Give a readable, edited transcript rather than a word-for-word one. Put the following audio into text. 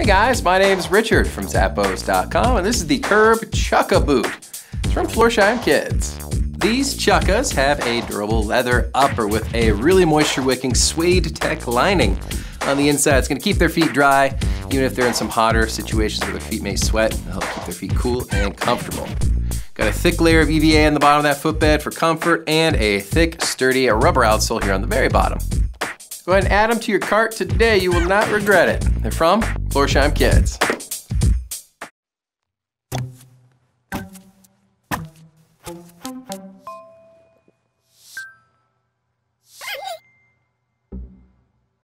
Hey guys, my name's Richard from zappos.com, and this is the Curb Chukka Boot. It's from Florsheim Kids. These chukkas have a durable leather upper with a really moisture-wicking suede tech lining on the inside. It's gonna keep their feet dry, even if they're in some hotter situations where their feet may sweat. It'll help keep their feet cool and comfortable. Got a thick layer of EVA on the bottom of that footbed for comfort, and a thick, sturdy rubber outsole here on the very bottom. Go ahead and add them to your cart today. You will not regret it. They're from Florsheim Kids.